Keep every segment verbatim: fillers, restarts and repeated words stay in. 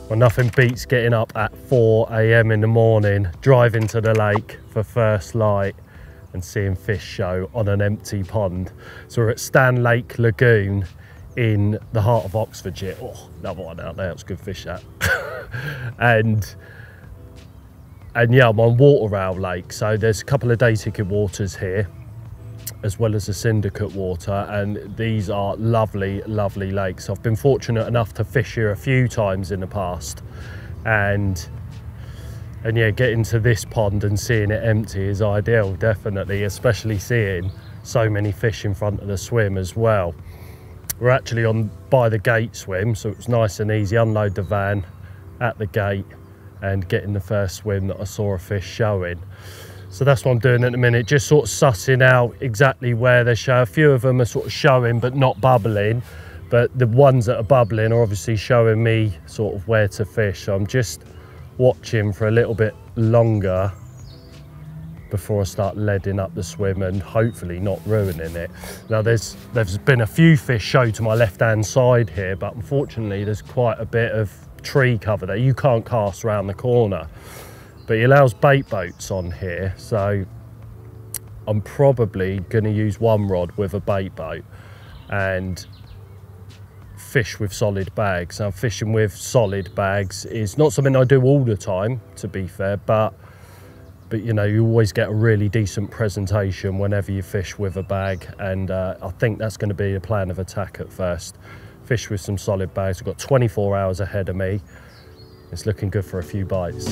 Well, nothing beats getting up at four A M in the morning, driving to the lake for first light and seeing fish show on an empty pond. So we're at Stanlake Lagoon in the heart of Oxfordshire. Oh, another one out there, it's good fish that. and, and yeah, I'm on Water Rail Lake. So there's a couple of day ticket waters here, as well as the syndicate water, and these are lovely, lovely lakes. I've been fortunate enough to fish here a few times in the past, and and yeah, getting to this pond and seeing it empty is ideal, definitely, especially seeing so many fish in front of the swim as well. We're actually on by the gate swim, so it's nice and easy, unload the van at the gate and getting the first swim that I saw a fish showing. So that's what I'm doing at the minute, just sort of sussing out exactly where they show. A few of them are sort of showing but not bubbling, but the ones that are bubbling are obviously showing me sort of where to fish. So I'm just watching for a little bit longer before I start leading up the swim and hopefully not ruining it. Now there's there's been a few fish show to my left hand side here, but unfortunately there's quite a bit of tree cover there. You can't cast around the corner. But he allows bait boats on here, so I'm probably going to use one rod with a bait boat and fish with solid bags. Now, fishing with solid bags is not something I do all the time, to be fair, but but you know, you always get a really decent presentation whenever you fish with a bag, and uh, I think that's going to be the plan of attack at first. Fish with some solid bags. I've got twenty-four hours ahead of me. It's looking good for a few bites.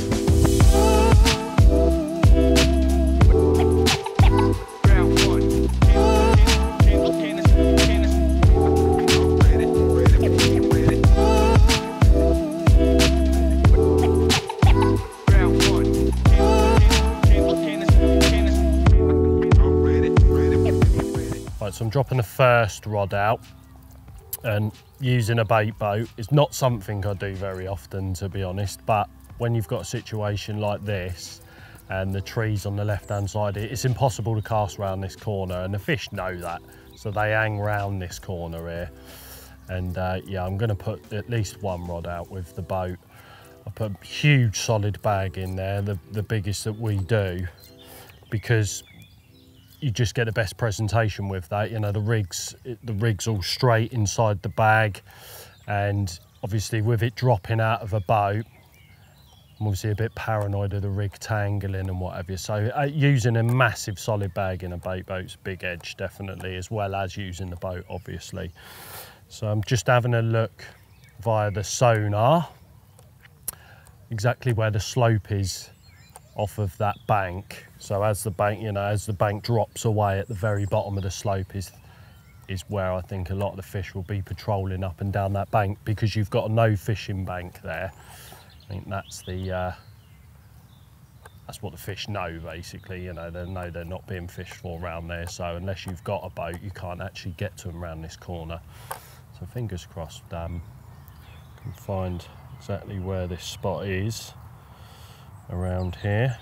So I'm dropping the first rod out and using a bait boat. It's not something I do very often, to be honest, but when you've got a situation like this and the trees on the left-hand side, it's impossible to cast round this corner, and the fish know that. So they hang round this corner here. And uh, yeah, I'm gonna put at least one rod out with the boat. I put a huge solid bag in there, the, the biggest that we do, because you just get the best presentation with that. You know, the rig's the rig's all straight inside the bag, and obviously with it dropping out of a boat, I'm obviously a bit paranoid of the rig tangling and whatever. So uh, using a massive solid bag in a bait boat's big edge, definitely, as well as using the boat, obviously. So I'm just having a look via the sonar exactly where the slope is off of that bank. So as the bank, you know, as the bank drops away at the very bottom of the slope is is where I think a lot of the fish will be patrolling up and down that bank, because you've got a no fishing bank there. I think that's the uh, that's what the fish know, basically. You know, they know they're not being fished for around there, so unless you've got a boat, you can't actually get to them around this corner. So fingers crossed, um, can find exactly where this spot is around here.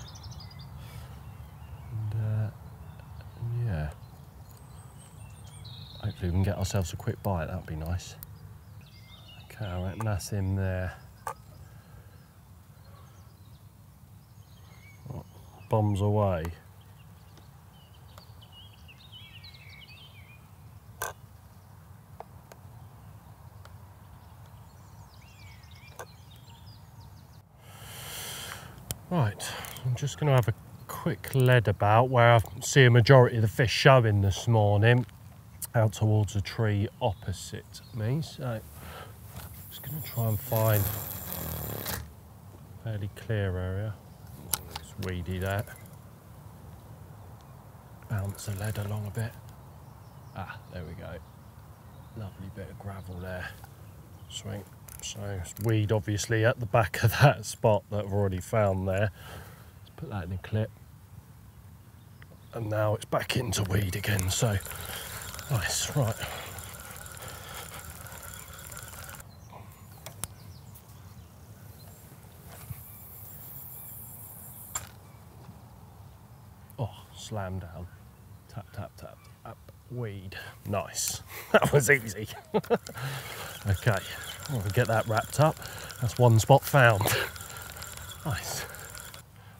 And, uh, yeah, hopefully we can get ourselves a quick bite. That'd be nice. Okay, I reckon that's him there. Bombs away. Right, I'm just going to have a quick lead about where I see a majority of the fish showing this morning, out towards a tree opposite me. So I'm just going to try and find a fairly clear area. Weedy that. Bounce the lead along a bit. Ah, there we go. Lovely bit of gravel there. Sweet. So it's weed obviously at the back of that spot that I've already found there. Let's put that in a clip. And now it's back into weed again, so nice, right. Oh, slam down. Tap, tap, tap. Up, weed. Nice. That was easy. Okay, we'll get that wrapped up. That's one spot found. Nice.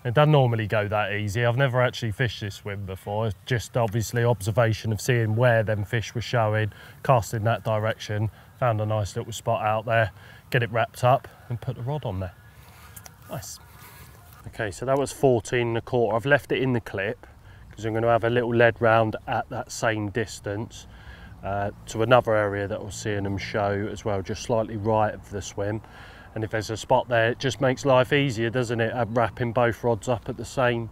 It doesn't normally go that easy. I've never actually fished this swim before. It's just obviously observation of seeing where them fish were showing, casting that direction, found a nice little spot out there, get it wrapped up and put the rod on there. Nice. Okay, so that was fourteen and a quarter. I've left it in the clip because I'm going to have a little lead round at that same distance uh, to another area that we'll see in them show as well, just slightly right of the swim. And if there's a spot there, it just makes life easier, doesn't it? Wrapping both rods up at the same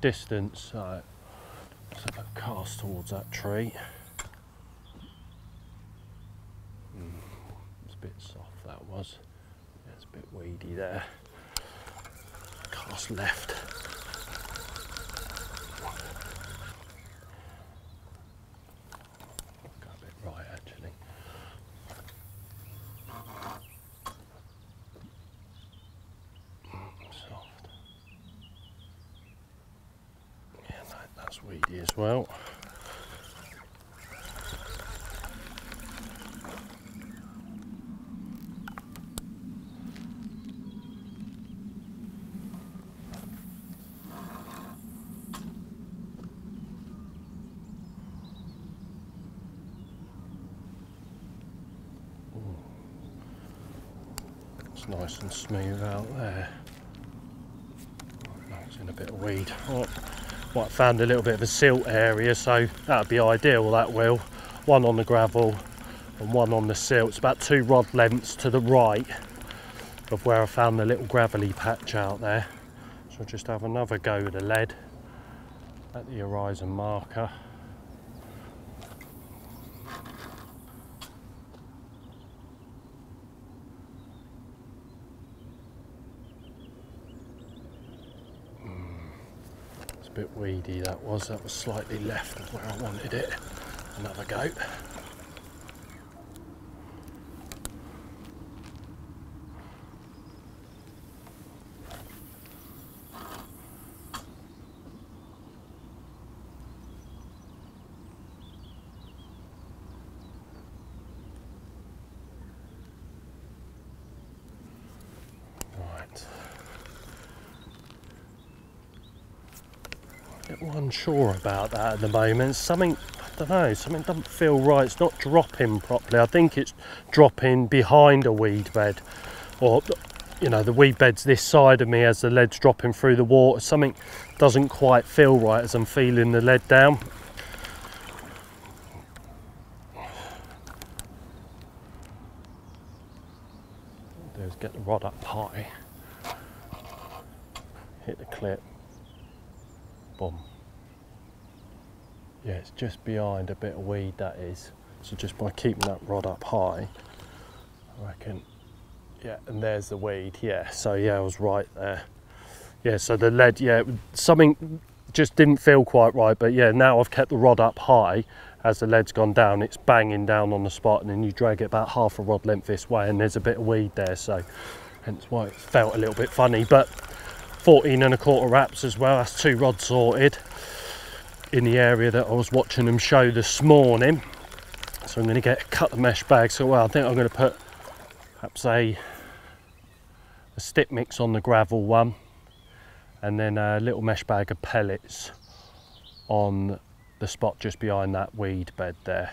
distance. So let's have a cast towards that tree. Mm, it's a bit soft, that was. Yeah, it's a bit weedy there. Cast left. Go a bit right, actually. Weedy as well. Ooh. It's nice and smooth out there. Oh, it's in a bit of weed. Oh. Well, I found a little bit of a silt area, so that'd be ideal, that will. One on the gravel and one on the silt. It's about two rod lengths to the right of where I found the little gravelly patch out there. So I'll just have another go with the lead at the horizon marker. Bit weedy that was, that was slightly left of where I wanted it. Another go. Sure about that at the moment. Something, I don't know, something doesn't feel right. It's not dropping properly. I think it's dropping behind a weed bed, or you know, the weed bed's this side of me as the lead's dropping through the water. Something doesn't quite feel right as I'm feeling the lead down. What I'll do is get the rod up high, hit the clip, boom. Yeah, it's just behind a bit of weed, that is. So just by keeping that rod up high, I reckon, yeah, and there's the weed, yeah. So yeah, I was right there. Yeah, so the lead, yeah, something just didn't feel quite right, but yeah, now I've kept the rod up high. As the lead's gone down, it's banging down on the spot, and then you drag it about half a rod length this way, and there's a bit of weed there, so hence why it felt a little bit funny. But fourteen and a quarter wraps as well, that's two rods sorted. In the area that I was watching them show this morning. So I'm going to get cut the mesh bag. So well, I think I'm going to put perhaps a, a stick mix on the gravel one, and then a little mesh bag of pellets on the spot just behind that weed bed there.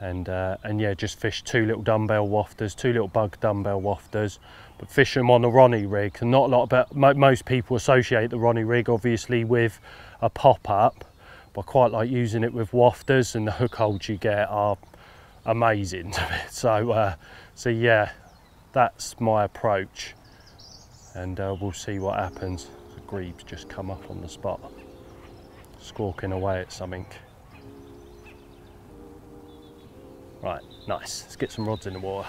And uh, and yeah, just fish two little dumbbell wafters, two little bug dumbbell wafters, but fish them on a Ronnie rig. And not a lot, but most people associate the Ronnie rig obviously with a pop-up. I quite like using it with wafters, and the hook holds you get are amazing. So, uh, so yeah, that's my approach, and uh, we'll see what happens. The grebes just come up on the spot, squawking away at something. Right, nice. Let's get some rods in the water.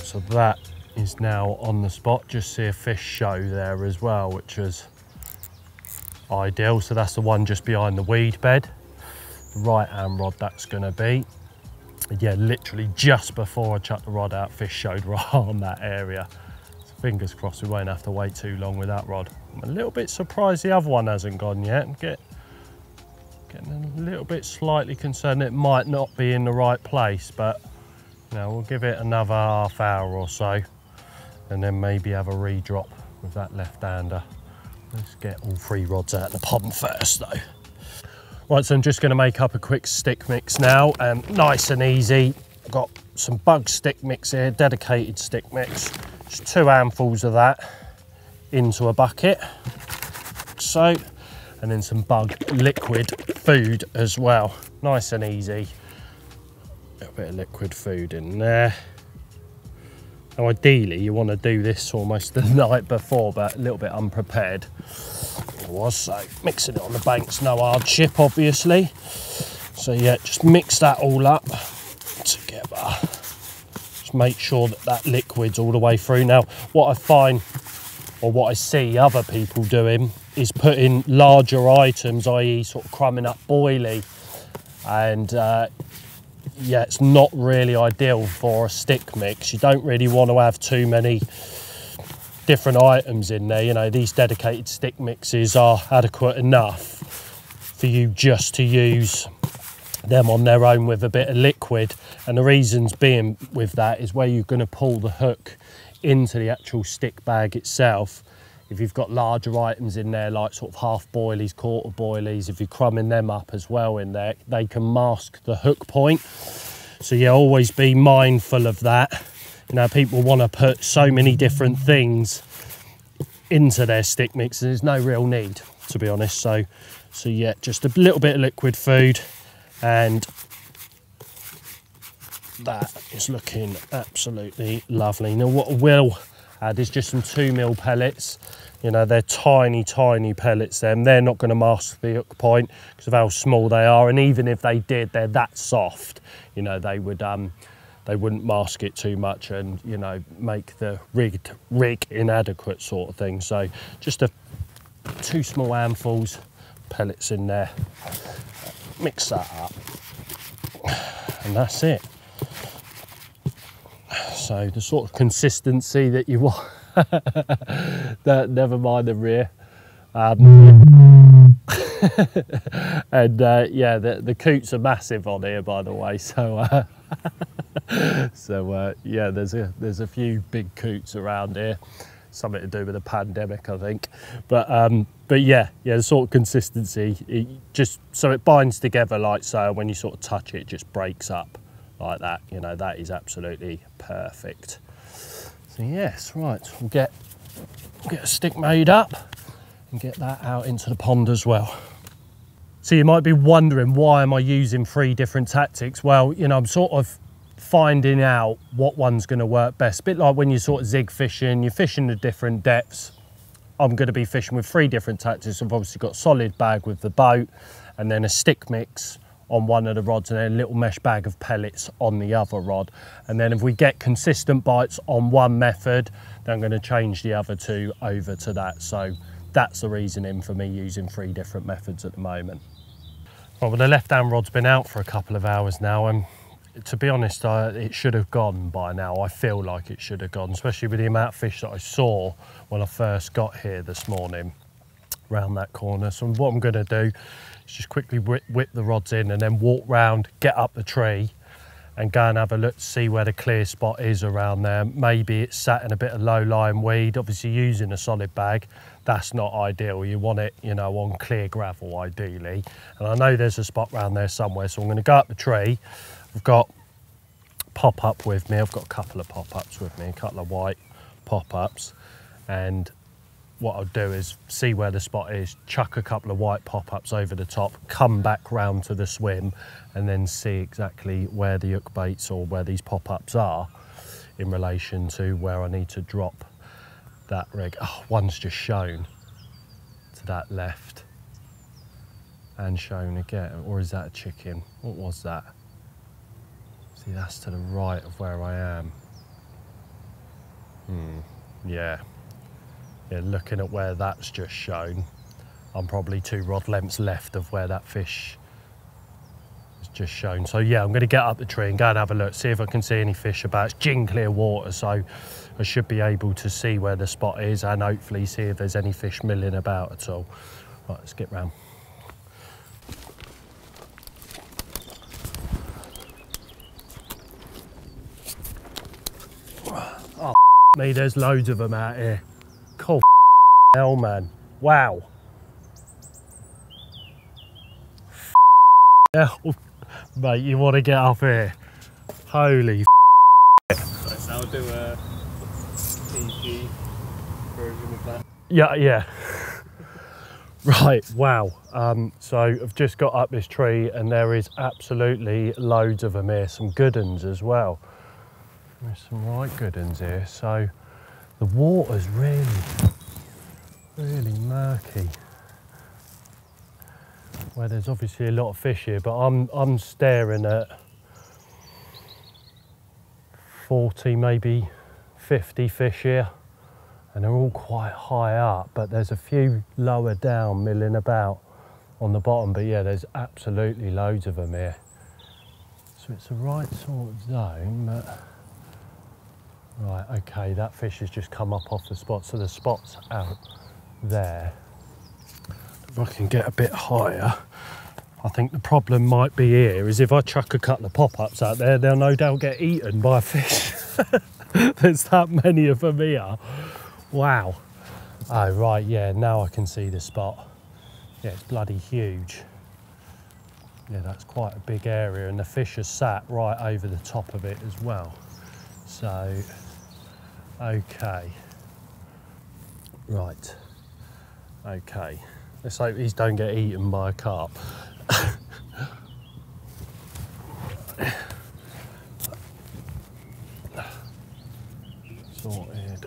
So that is now on the spot. Just see a fish show there as well, which is ideal. So that's the one just behind the weed bed, the right hand rod that's gonna be. Yeah, literally just before I chucked the rod out, fish showed right on that area. So fingers crossed we won't have to wait too long with that rod. I'm a little bit surprised the other one hasn't gone yet. I'm getting, getting a little bit slightly concerned it might not be in the right place, but you know, we'll give it another half hour or so and then maybe have a re-drop with that left-hander. Let's get all three rods out of the pond first though. Right, so I'm just gonna make up a quick stick mix now, um, nice and easy. I've got some Bug stick mix here, dedicated stick mix. Just two handfuls of that into a bucket, like so, and then some Bug liquid food as well. Nice and easy. A little bit of liquid food in there. Now ideally you wanna do this almost the night before, but a little bit unprepared. Was so mixing it on the banks, no hardship obviously. So yeah, just mix that all up together, just make sure that that liquid's all the way through. Now what I find, or what I see other people doing, is putting larger items, i e sort of crumbing up boilie, and uh, yeah, it's not really ideal for a stick mix. You don't really want to have too many different items in there. You know, these dedicated stick mixes are adequate enough for you just to use them on their own with a bit of liquid. And the reasons being with that is where you're going to pull the hook into the actual stick bag itself. If you've got larger items in there, like sort of half boilies, quarter boilies, if you're crumbing them up as well in there, they can mask the hook point. So yeah, always be mindful of that. You know, people want to put so many different things into their stick mix, and there's no real need, to be honest. So, so yeah, just a little bit of liquid food, and that is looking absolutely lovely. Now, what I will add is just some two mil pellets. You know, they're tiny, tiny pellets. Them, they're not going to mask the hook point because of how small they are, and even if they did, they're that soft. You know, they would. Um, They wouldn't mask it too much and, you know, make the rig, rig inadequate sort of thing. So just a, two small handfuls, pellets in there, mix that up, and that's it. So the sort of consistency that you want, that, never mind the rear. Um, and uh, yeah, the, the coots are massive on here, by the way, so... Uh, so uh, yeah, there's a there's a few big coots around here, something to do with the pandemic I think, but um but yeah yeah the sort of consistency, it just so it binds together like so, and when you sort of touch it, it just breaks up like that. You know, that is absolutely perfect. So yes, right, we'll get we'll get a stick made up and get that out into the pond as well. So you might be wondering, why am I using three different tactics? Well, you know, I'm sort of finding out what one's going to work best. A bit like when you're sort of zig fishing, you're fishing to different depths. I'm going to be fishing with three different tactics. I've obviously got solid bag with the boat, and then a stick mix on one of the rods, and then a little mesh bag of pellets on the other rod. And then if we get consistent bites on one method, then I'm going to change the other two over to that. So that's the reasoning for me using three different methods at the moment. Well, the left-hand rod's been out for a couple of hours now, and to be honest, I, it should have gone by now. I feel like it should have gone, especially with the amount of fish that I saw when I first got here this morning, round that corner. So what I'm gonna do is just quickly whip, whip the rods in and then walk round, get up the tree, and go and have a look to see where the clear spot is around there. Maybe it's sat in a bit of low-lying weed. Obviously using a solid bag, that's not ideal. You want it, you know, on clear gravel ideally. And I know there's a spot around there somewhere, so I'm gonna go up the tree. I've got pop-up with me. I've got a couple of pop-ups with me, a couple of white pop-ups. And what I'll do is see where the spot is, chuck a couple of white pop-ups over the top, come back round to the swim, and then see exactly where the hook baits or where these pop-ups are in relation to where I need to drop that rig. Oh, one's just shown to that left and shown again. Or is that a chicken? What was that? See, that's to the right of where I am. Hmm, yeah. Yeah, looking at where that's just shown, I'm probably two rod lengths left of where that fish was just shown. So yeah, I'm going to get up the tree and go and have a look, see if I can see any fish about. It's gin clear water, so I should be able to see where the spot is and hopefully see if there's any fish milling about at all. Right, let's get round. Oh, me, there's loads of them out here. Cool hell, man. Wow. Hell, mate, you want to get up here. Holy f***. Right, so I'll do a P G version of that. Yeah, yeah. Right, wow. Um, so I've just got up this tree and there is absolutely loads of them here. Some good ones as well. There's some right good ones here. So the water's really, really murky. Well, there's obviously a lot of fish here, but I'm, I'm staring at forty, maybe fifty fish here. And they're all quite high up, but there's a few lower down milling about on the bottom. But yeah, there's absolutely loads of them here. So it's the right sort of zone, but... Right, okay, that fish has just come up off the spot, so the spot's out there. If I can get a bit higher, I think the problem might be here is if I chuck a couple of pop-ups out there, they'll no doubt get eaten by fish. There's that many of them here. Wow. Oh, right, yeah, now I can see the spot. Yeah, it's bloody huge. Yeah, that's quite a big area, and the fish has sat right over the top of it as well. So, okay. Right. Okay. Let's hope these don't get eaten by a carp. Sorted.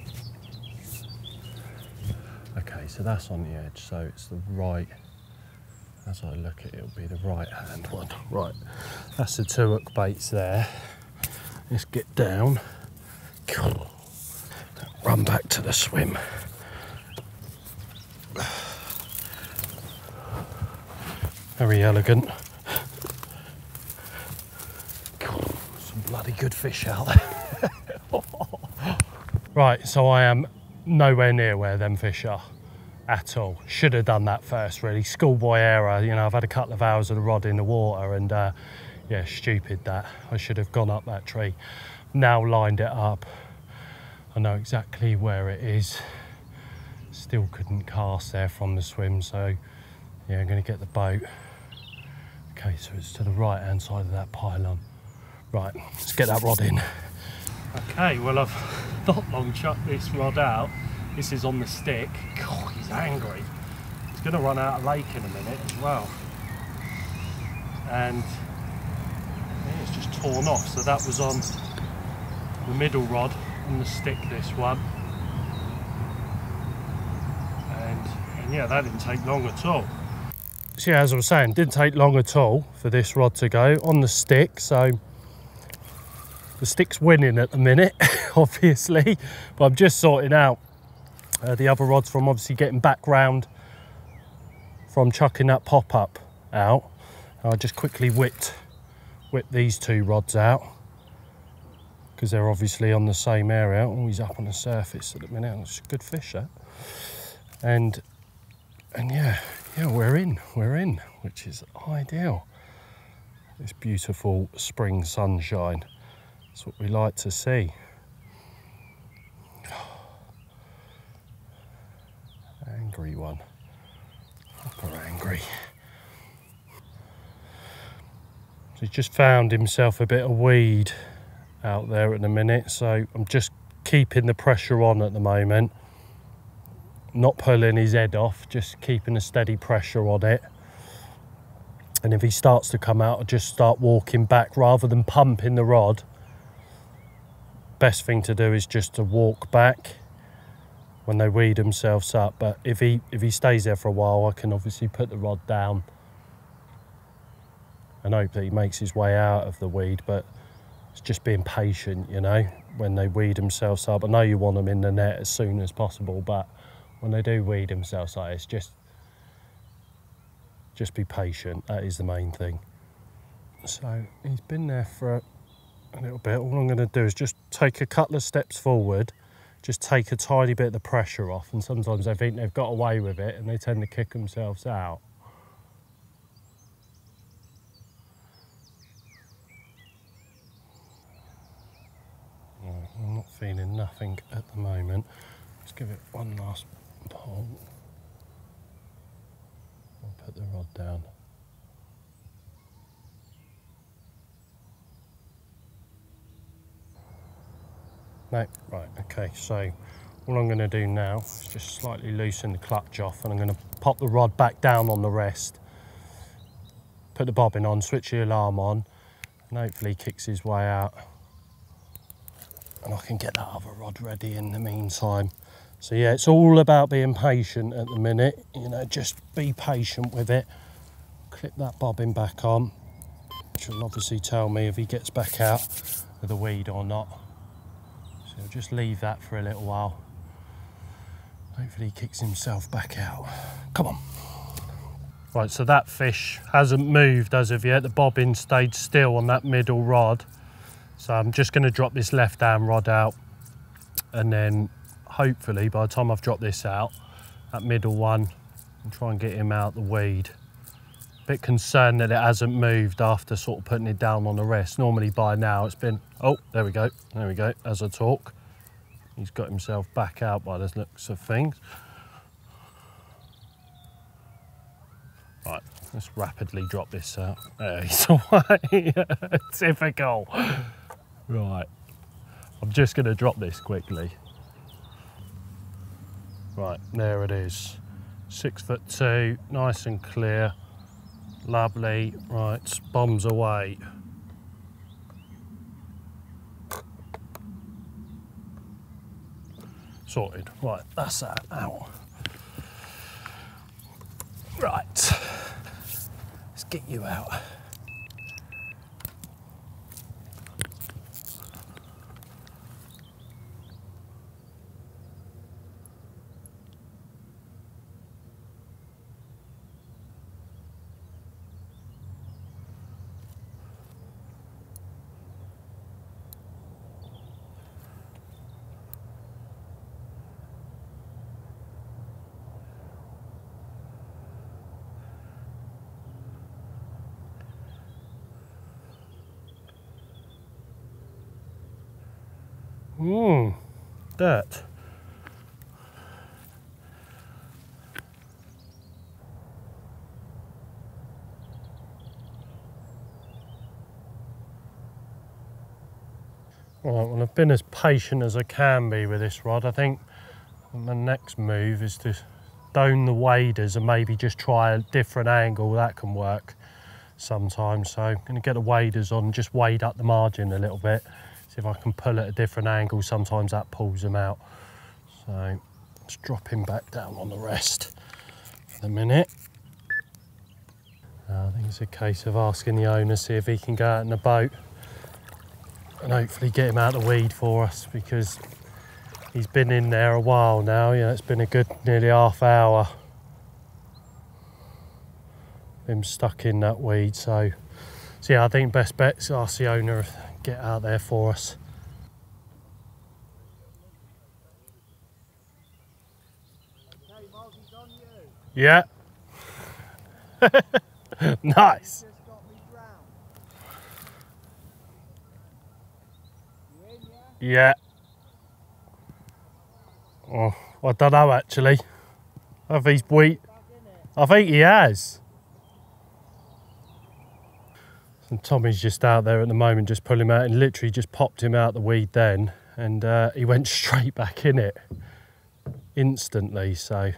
Okay, so that's on the edge, so it's the right, as I look at it, it'll be the right-hand one. Right, that's the two hook baits there. Let's get down. Run back to the swim. Very elegant. Some bloody good fish out there. Right, so I am nowhere near where them fish are at all. Should have done that first, really. Schoolboy error, you know, I've had a couple of hours of the rod in the water and uh, yeah, stupid that. I should have gone up that tree. Now lined it up. I know exactly where it is. Still couldn't cast there from the swim, so yeah, I'm gonna get the boat. Okay, so it's to the right-hand side of that pylon. Right, let's get that rod in. Okay, well, I've not long chucked this rod out. This is on the stick. God, he's angry. He's gonna run out of lake in a minute as well. And it's just torn off, so that was on the middle rod on the stick, this one, and, and yeah, that didn't take long at all. So yeah, as I was saying, didn't take long at all for this rod to go on the stick, so the stick's winning at the minute, obviously, but I'm just sorting out uh, the other rods from obviously getting back round from chucking that pop-up out. I just quickly whipped whip these two rods out because they're obviously on the same area. Oh, he's up on the surface at the minute. It's a good fish, that. And and yeah, yeah, we're in, we're in, which is ideal. This beautiful spring sunshine. That's what we like to see. Angry one. Proper angry. He's just found himself a bit of weed out there at the minute, so I'm just keeping the pressure on at the moment. Not pulling his head off, just keeping a steady pressure on it. And if he starts to come out, I'll just start walking back rather than pumping the rod. Best thing to do is just to walk back when they weed themselves up. But if he, if he stays there for a while, I can obviously put the rod down and hope that he makes his way out of the weed, but it's just being patient, you know, when they weed themselves up. I know you want them in the net as soon as possible, but when they do weed themselves up, it's just just be patient, that is the main thing. So he's been there for a, a little bit. All I'm going to do is just take a couple of steps forward, just take a tiny bit of the pressure off, and sometimes they think they've got away with it and they tend to kick themselves out. No, I'm not feeling nothing at the moment. Let's give it one last pull. I'll put the rod down. No, right, okay, so all I'm going to do now is just slightly loosen the clutch off, and I'm going to pop the rod back down on the rest, put the bobbin on, switch the alarm on, and hopefully kicks his way out. And I can get that other rod ready in the meantime. So yeah, it's all about being patient at the minute, you know, just be patient with it. Clip that bobbin back on, which will obviously tell me if he gets back out with a weed or not. So just leave that for a little while. Hopefully he kicks himself back out. Come on. Right, so that fish hasn't moved as of yet. The bobbin stayed still on that middle rod. So I'm just going to drop this left-hand rod out. And then hopefully by the time I've dropped this out, that middle one, I'll try and get him out the weed. A bit concerned that it hasn't moved after sort of putting it down on the rest. Normally by now it's been, oh, there we go, there we go, as I talk. He's got himself back out by the looks of things. Right, let's rapidly drop this out. There he's away, typical. Right, I'm just gonna drop this quickly. Right, there it is. Six foot two, nice and clear. Lovely, right, bombs away. Sorted, right, that's that, ow. Right, let's get you out. Mmm, dirt. Right, well, I've been as patient as I can be with this rod. I think my next move is to down the waders and maybe just try a different angle. That can work sometimes. So I'm going to get the waders on, just wade up the margin a little bit. See if I can pull at a different angle, sometimes that pulls them out. So let's drop him back down on the rest for the minute. Uh, I think it's a case of asking the owner, see if he can go out in the boat and hopefully get him out of the weed for us, because he's been in there a while now. Yeah, it's been a good nearly half hour. Him stuck in that weed, so, so yeah, I think best bet's ask the owner if get out there for us. Okay, Miles, he's on you. Yeah. Nice. You just got me drowned. You in, yeah? Yeah. Oh, I don't know actually. I think he's weak. I think he has. And Tommy's just out there at the moment, just pulling him out, and literally just popped him out the weed then, and uh, he went straight back in it instantly. So,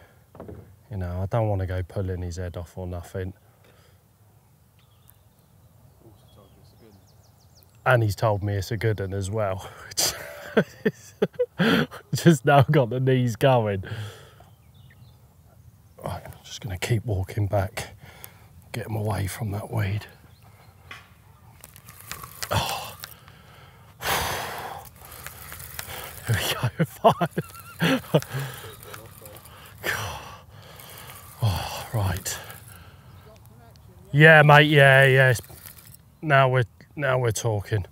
you know, I don't want to go pulling his head off or nothing. And he's told me it's a good one as well. Just now got the knees going. Right, I'm just going to keep walking back, get him away from that weed. Oh. Here we go, five. Oh, right. Yeah, mate, yeah, yeah. Now we're, now we're talking.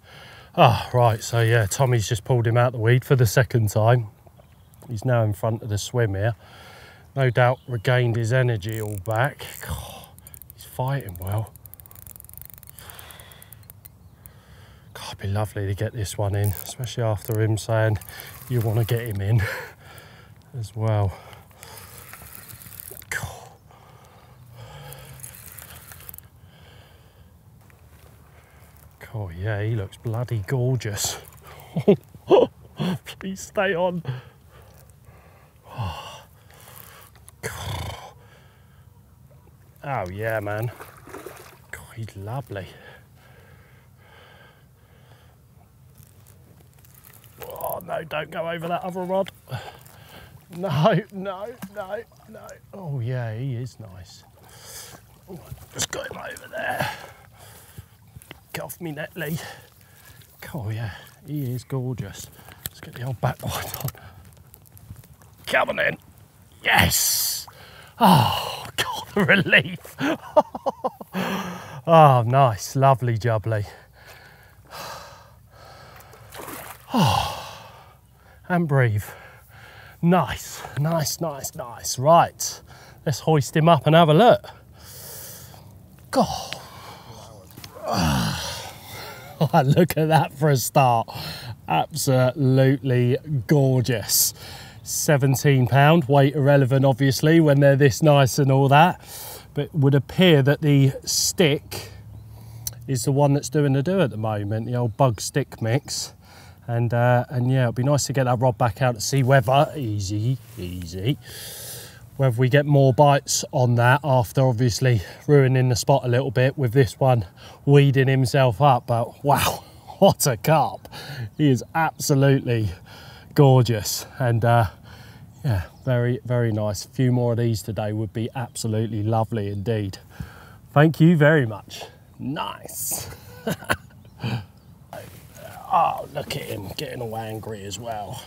Oh, right, so yeah, Tommy's just pulled him out the weed for the second time. He's now in front of the swim here. No doubt regained his energy all back. God, he's fighting well. God, it'd be lovely to get this one in, especially after him saying you want to get him in as well. Oh yeah, he looks bloody gorgeous. Please stay on. Oh. Oh yeah, man. God, he's lovely. Oh no, don't go over that other rod. No, no, no, no. Oh yeah, he is nice. Oh, just got him over there. Get off me net, Lee. Oh yeah, he is gorgeous. Let's get the old back one on. Come on in. Yes! Oh, God, the relief. Oh, nice, lovely jubbly. Oh, and breathe. Nice, nice, nice, nice. Right, let's hoist him up and have a look. God. Look at that for a start. Absolutely gorgeous. seventeen pound, weight irrelevant obviously when they're this nice and all that, but it would appear that the stick is the one that's doing the do at the moment, the old Bug stick mix. And uh, and yeah, it'd be nice to get that rod back out to see whether, easy, easy, whether we get more bites on that after obviously ruining the spot a little bit with this one weeding himself up. But wow, what a carp. He is absolutely gorgeous. And uh, yeah, very, very nice. A few more of these today would be absolutely lovely indeed. Thank you very much. Nice. Oh, look at him getting all angry as well.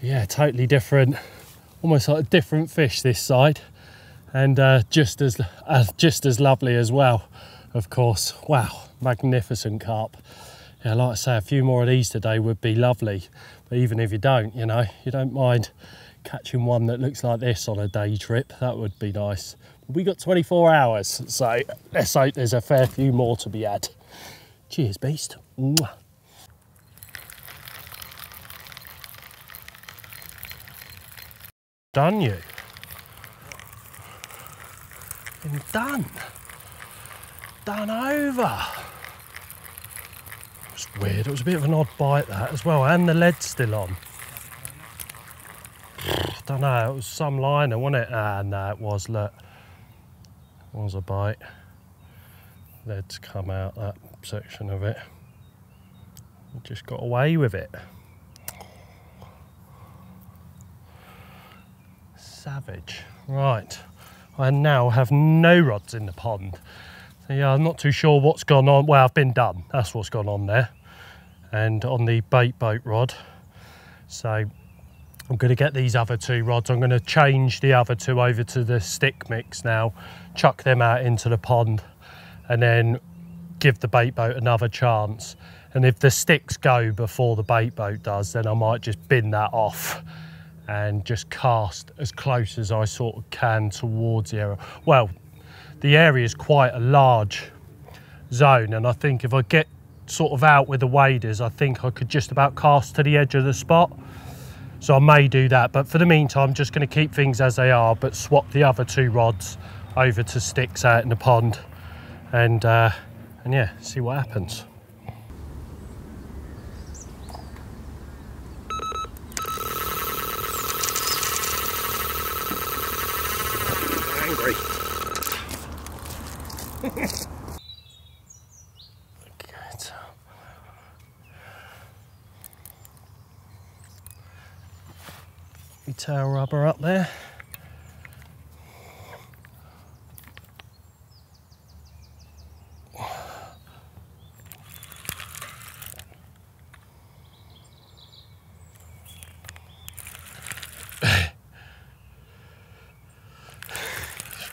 Yeah, totally different. Almost like a different fish this side, and uh, just as uh, just as lovely as well, of course. Wow, magnificent carp. Yeah, like I say, a few more of these today would be lovely, but even if you don't, you know, you don't mind catching one that looks like this on a day trip, that would be nice. We got twenty-four hours, so let's hope there's a fair few more to be had. Cheers, beast. Mwah. Done you. Been done. Done over. It was weird. It was a bit of an odd bite that as well, and the lead's still on. I don't know. It was some liner, wasn't it? Ah, no, it was. Look, it was a bite. Lead's come out that section of it. Just got away with it. Savage. Right, I now have no rods in the pond. So yeah, I'm not too sure what's gone on. Well, I've been done, that's what's gone on there. And on the bait boat rod. So I'm gonna get these other two rods. I'm gonna change the other two over to the stick mix now, chuck them out into the pond, and then give the bait boat another chance. And if the sticks go before the bait boat does, then I might just bin that off and just cast as close as I sort of can towards the area. Well, the area is quite a large zone, and I think if I get sort of out with the waders, I think I could just about cast to the edge of the spot. So I may do that, but for the meantime, I'm just gonna keep things as they are, but swap the other two rods over to sticks out in the pond, and, uh, and yeah, see what happens. Tail rubber up there.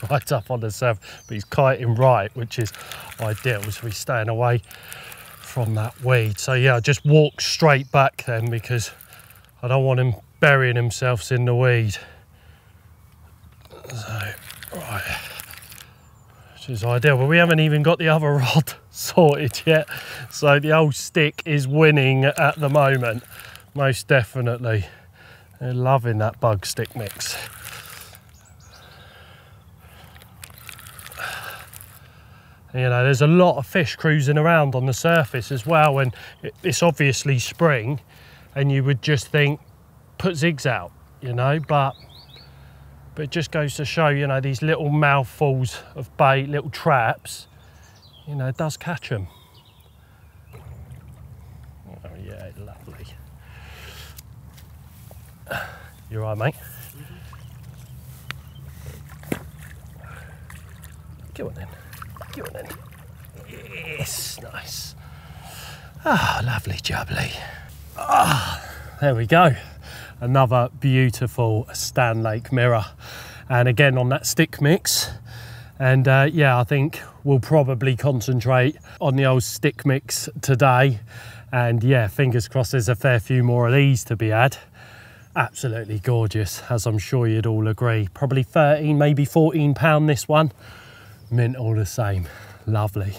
right up on the surf, but he's kiting right, which is ideal, so he's staying away from that weed. So yeah, I just walk straight back then because I don't want him burying himself in the weed. So, right, which is ideal, but we haven't even got the other rod sorted yet. So the old stick is winning at the moment, most definitely. They're loving that bug stick mix. You know, there's a lot of fish cruising around on the surface as well, and it's obviously spring, and you would just think, put zigs out, you know, but but it just goes to show, you know, these little mouthfuls of bait, little traps, you know, it does catch them. Oh yeah, lovely. You all right, mate? Mm-hmm. Go on then. Go on then. Yes, nice. Ah, oh, lovely jubbly. Ah, oh, there we go. Another beautiful Stanlake mirror. And again on that stick mix. And uh, yeah, I think we'll probably concentrate on the old stick mix today. And yeah, fingers crossed there's a fair few more of these to be had. Absolutely gorgeous, as I'm sure you'd all agree. Probably thirteen, maybe fourteen pound this one. Mint all the same, lovely.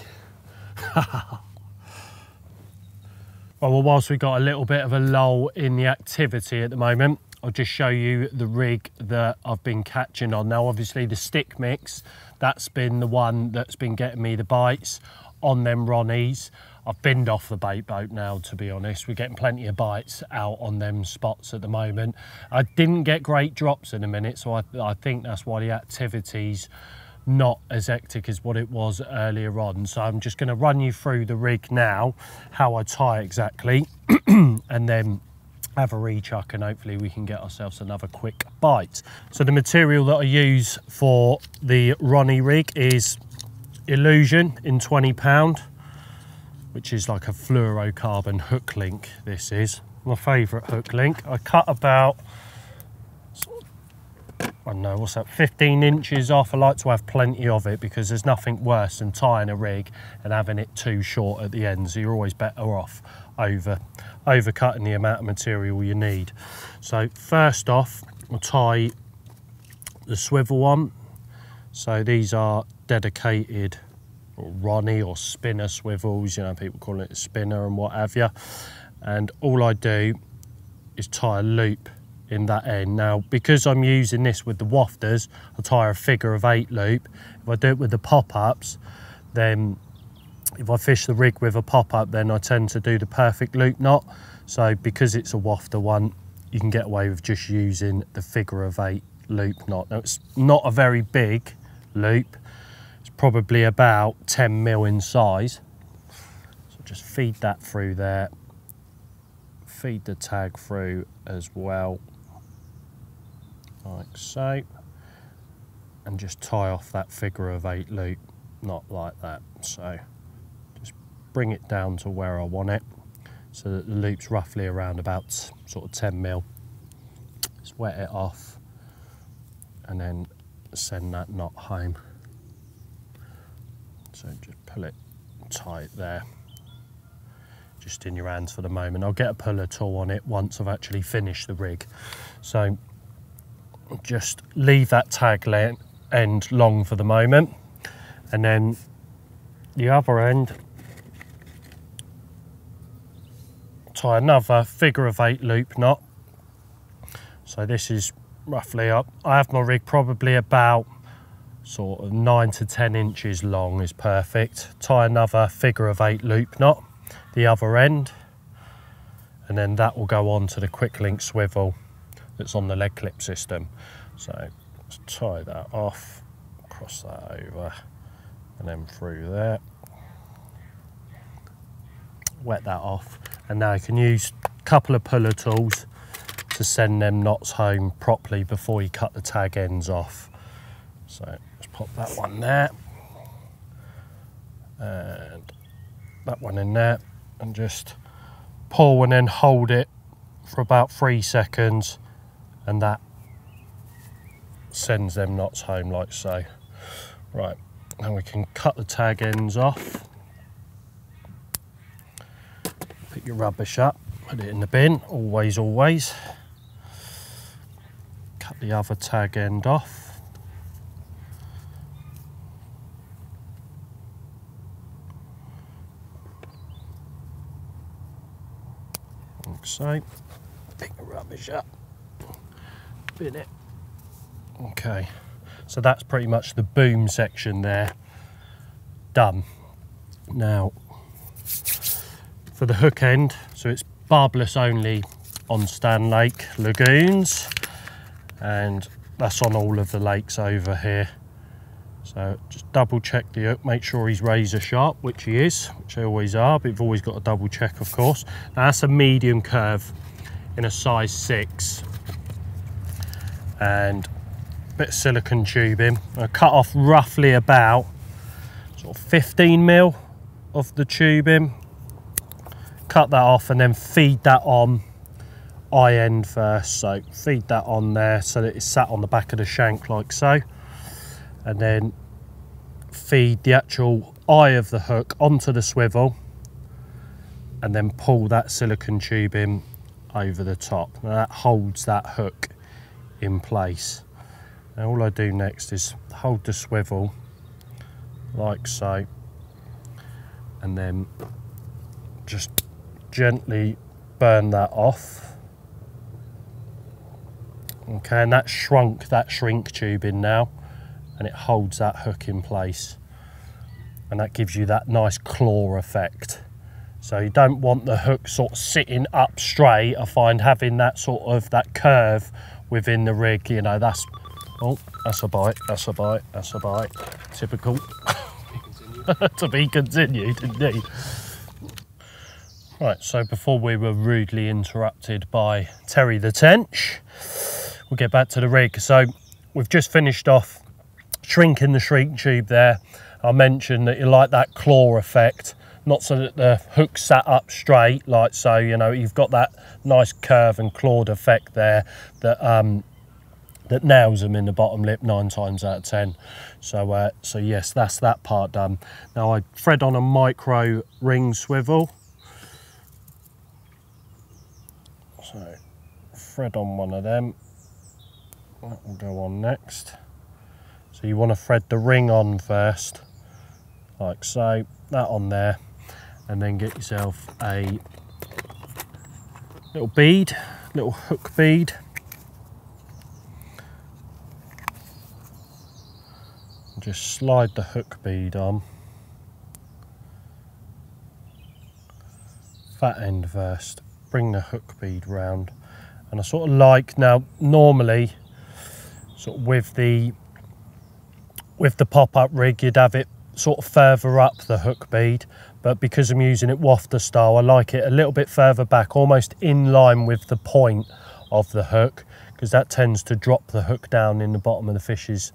Well, whilst we've got a little bit of a lull in the activity at the moment, I'll just show you the rig that I've been catching on. Now, obviously the stick mix, that's been the one that's been getting me the bites on them Ronnies. I've binned off the bait boat now, to be honest. We're getting plenty of bites out on them spots at the moment. I didn't get great drops in a minute, so I, I think that's why the activity's not as hectic as what it was earlier on. So I'm just going to run you through the rig now, how I tie exactly, and then have a rechuck, and hopefully we can get ourselves another quick bite. So the material that I use for the Ronnie rig is Illusion in twenty pound. Which is like a fluorocarbon hook link, this is. My favourite hook link. I cut about, I don't know, what's that, fifteen inches off. I like to have plenty of it because there's nothing worse than tying a rig and having it too short at the end. So you're always better off over, over cutting the amount of material you need. So first off, I'll tie the swivel on. So these are dedicated Ronnie or spinner swivels, you know, people call it a spinner and what have you. And all I do is tie a loop in that end. Now, because I'm using this with the wafters, I tie a figure of eight loop. If I do it with the pop-ups, then if I fish the rig with a pop-up, then I tend to do the perfect loop knot. So because it's a wafter one, you can get away with just using the figure of eight loop knot. Now, it's not a very big loop, probably about ten mil in size. So just feed that through there, feed the tag through as well, like so, and just tie off that figure of eight loop, not like that. So just bring it down to where I want it so that the loop's roughly around about sort of ten mil. Just wet it off and then send that knot home. So just pull it tight there, just in your hands for the moment. I'll get a puller tool on it once I've actually finished the rig. So just leave that tag end long for the moment. And then the other end, tie another figure of eight loop knot. So this is roughly up. I have my rig probably about sort of nine to ten inches long is perfect. Tie another figure of eight loop knot, the other end, and then that will go on to the quick link swivel that's on the leg clip system. So tie that off, cross that over, and then through there. Wet that off, and now you can use a couple of puller tools to send them knots home properly before you cut the tag ends off. So just pop that one there, and that one in there, and just pull and then hold it for about three seconds, and that sends them knots home like so. Right, now we can cut the tag ends off. Pick your rubbish up, put it in the bin, always, always. Cut the other tag end off. Like so. Pick the rubbish up, bin it. Okay, so that's pretty much the boom section there, done. Now, for the hook end, so it's barbless only on Stanlake Lagoons, and that's on all of the lakes over here. So just double check the hook, make sure he's razor sharp, which he is, which they always are, but you've always got to double check, of course. Now that's a medium curve in a size six. And a bit of silicone tubing. I cut off roughly about sort of fifteen mil of the tubing. Cut that off and then feed that on eye end first. So feed that on there so that it's sat on the back of the shank like so. And then feed the actual eye of the hook onto the swivel and then pull that silicone tubing over the top. Now that holds that hook in place. Now all I do next is hold the swivel like so and then just gently burn that off. Okay, and that shrunk that shrink tube in now and it holds that hook in place and that gives you that nice claw effect. So you don't want the hook sort of sitting up straight. I find having that sort of that curve within the rig, you know, that's, oh, that's a bite, that's a bite, that's a bite. Typical. To be continued, indeed. Right, so before we were rudely interrupted by Terry the Tench, we'll get back to the rig. So we've just finished off shrinking the shrink tube there. I mentioned that you like that claw effect, not so that the hook sat up straight like so, you know, you've got that nice curve and clawed effect there that um, that nails them in the bottom lip nine times out of ten. So uh, so yes, that's that part done. Now I thread on a micro ring swivel. So thread on one of them, that will go on next. So you want to thread the ring on first, like so, that on there. And then get yourself a little bead, little hook bead. And just slide the hook bead on. Fat end first, bring the hook bead round. And I sort of like, now normally, sort of with the, with the pop-up rig, you'd have it sort of further up the hook bead, but because I'm using it wafter style, I like it a little bit further back, almost in line with the point of the hook, because that tends to drop the hook down in the bottom of the fish's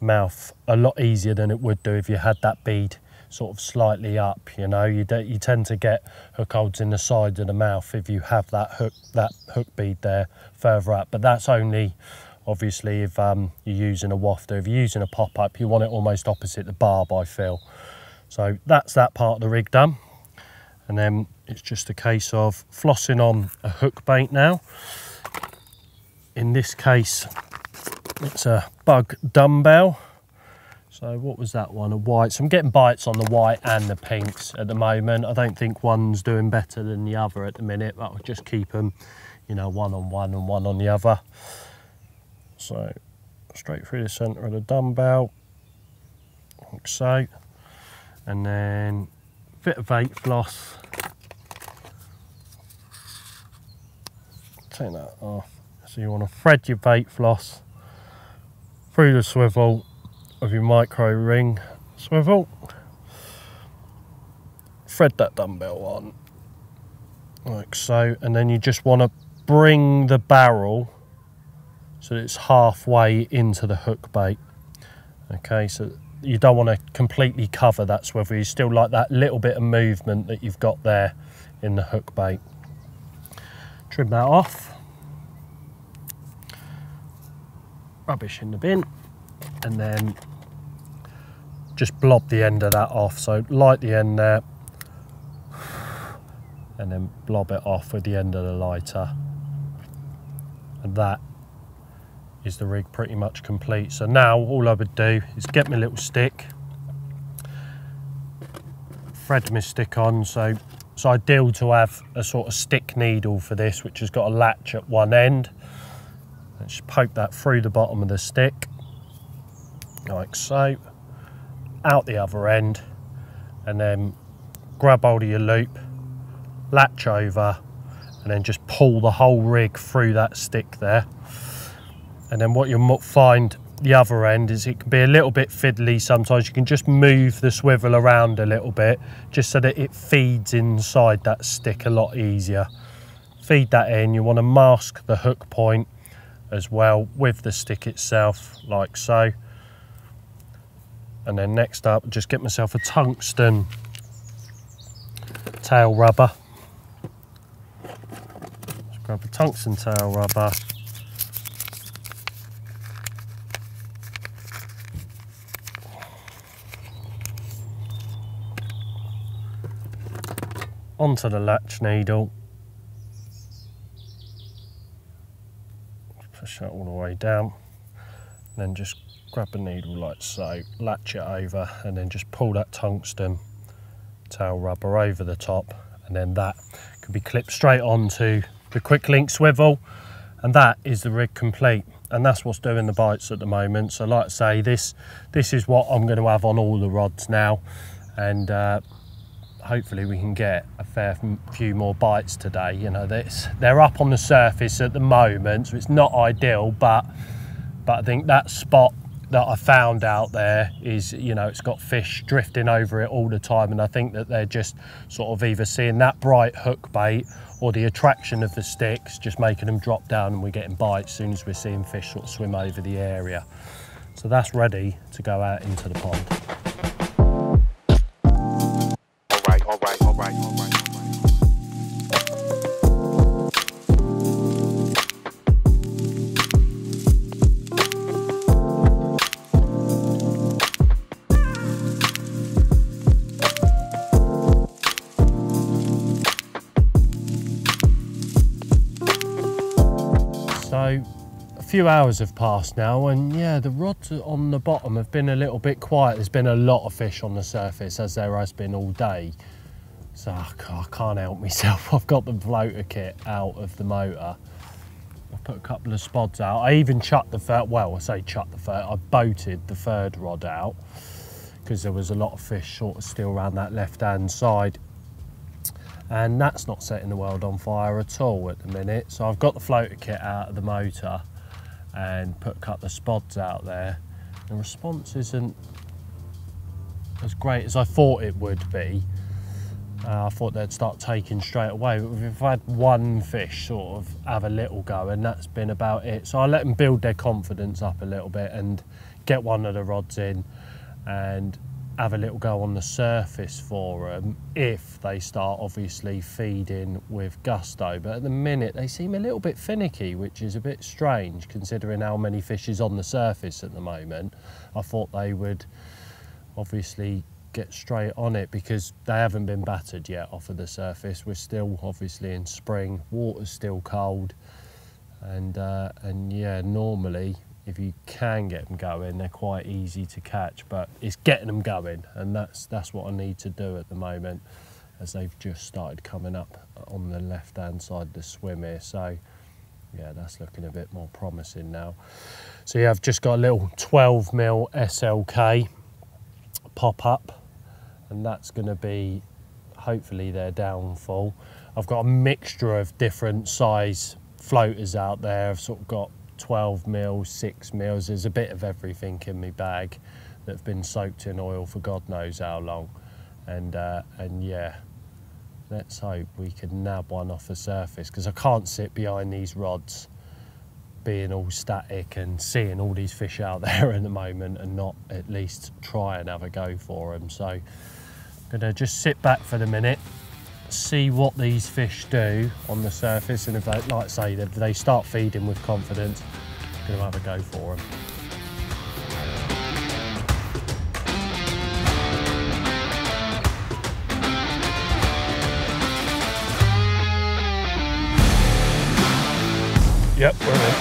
mouth a lot easier than it would do if you had that bead sort of slightly up. You know, you, do, you tend to get hook holds in the side of the mouth if you have that hook that hook bead there further up, but that's only obviously if um, you're using a wafter. If you're using a pop-up, you want it almost opposite the barb, I feel. So that's that part of the rig done. And then it's just a case of flossing on a hook bait now. In this case, it's a Bug dumbbell. So what was that one, a white? So I'm getting bites on the white and the pinks at the moment. I don't think one's doing better than the other at the minute, but I'll just keep them, you know, one on one and one on the other. So straight through the centre of the dumbbell, like so, and then a bit of vape floss. Take that off. So you want to thread your vape floss through the swivel of your micro ring swivel. Thread that dumbbell on, like so, and then you just want to bring the barrel so it's halfway into the hook bait. Okay, so you don't want to completely cover that swivel. You still like that little bit of movement that you've got there in the hook bait. Trim that off. Rubbish in the bin. And then just blob the end of that off. So light the end there and then blob it off with the end of the lighter. And that is the rig pretty much complete. So now all I would do is get my little stick, thread my stick on. So it's ideal to have a sort of stick needle for this, which has got a latch at one end. And just poke that through the bottom of the stick, like so, out the other end, and then grab hold of your loop, latch over, and then just pull the whole rig through that stick there. And then what you'll find the other end is it can be a little bit fiddly sometimes. You can just move the swivel around a little bit just so that it feeds inside that stick a lot easier. Feed that in. You want to mask the hook point as well with the stick itself, like so. And then next up, just get myself a tungsten tail rubber. Just grab a tungsten tail rubber. Onto the latch needle. Push that all the way down. And then just grab a needle like so, latch it over, and then just pull that tungsten tail rubber over the top. And then that could be clipped straight onto the quick link swivel. And that is the rig complete. And that's what's doing the bites at the moment. So like I say, this, this is what I'm going to have on all the rods now. And uh, hopefully we can get a fair few more bites today. You know, they're up on the surface at the moment, so it's not ideal, but but I think that spot that I found out there is, you know, it's got fish drifting over it all the time, and I think that they're just sort of either seeing that bright hook bait or the attraction of the sticks just making them drop down, and we're getting bites as soon as we're seeing fish sort of swim over the area. So that's ready to go out into the pond. Few hours have passed now, and yeah, the rods on the bottom have been a little bit quiet. There's been a lot of fish on the surface, as there has been all day, so I can't help myself. I've got the floater kit out of the motor. I've put a couple of spods out. I even chucked the third, well I say chucked the third, I boated the third rod out because there was a lot of fish sort of still around that left hand side, and that's not setting the world on fire at all at the minute. So I've got the floater kit out of the motor and put a couple of spods out there. The response isn't as great as I thought it would be. Uh, I thought they'd start taking straight away, but we've had one fish sort of have a little go, and that's been about it. So I let them build their confidence up a little bit and get one of the rods in and have a little go on the surface for them if they start obviously feeding with gusto. But at the minute they seem a little bit finicky, which is a bit strange considering how many fish is on the surface at the moment. I thought they would obviously get straight on it because they haven't been battered yet off of the surface. We're still obviously in spring, water's still cold, and uh, and yeah, normally if you can get them going, they're quite easy to catch, but it's getting them going, and that's that's what I need to do at the moment, as they've just started coming up on the left-hand side of the swim here. So yeah, that's looking a bit more promising now. So yeah, I've just got a little twelve mil S L K pop-up, and that's gonna be hopefully their downfall. I've got a mixture of different size floaters out there. I've sort of got twelve mil, six mils, there's a bit of everything in my bag that have been soaked in oil for God knows how long. And uh, and yeah, let's hope we can nab one off the surface, because I can't sit behind these rods being all static and seeing all these fish out there at the moment and not at least try and have a go for them. So I'm gonna just sit back for the minute, see what these fish do on the surface, and if they, like I say, if they start feeding with confidence, I'm going to have a go for them. Yep, we're in.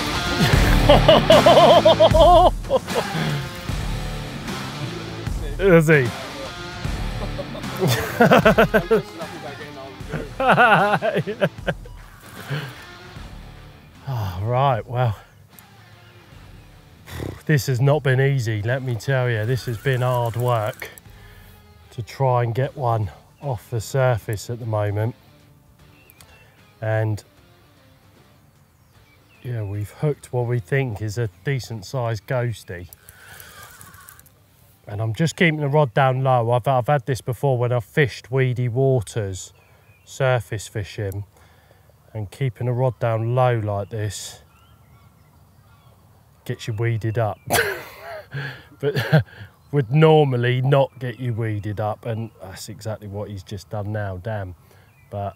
Is he? I'm just lucky by getting all the food. Oh, right, well, this has not been easy, let me tell you. This has been hard work to try and get one off the surface at the moment. And yeah, we've hooked what we think is a decent sized ghostie. And I'm just keeping the rod down low. I've, I've had this before when I've fished weedy waters, surface fishing, and keeping the rod down low like this gets you weeded up. But would normally not get you weeded up, and that's exactly what he's just done now, damn. But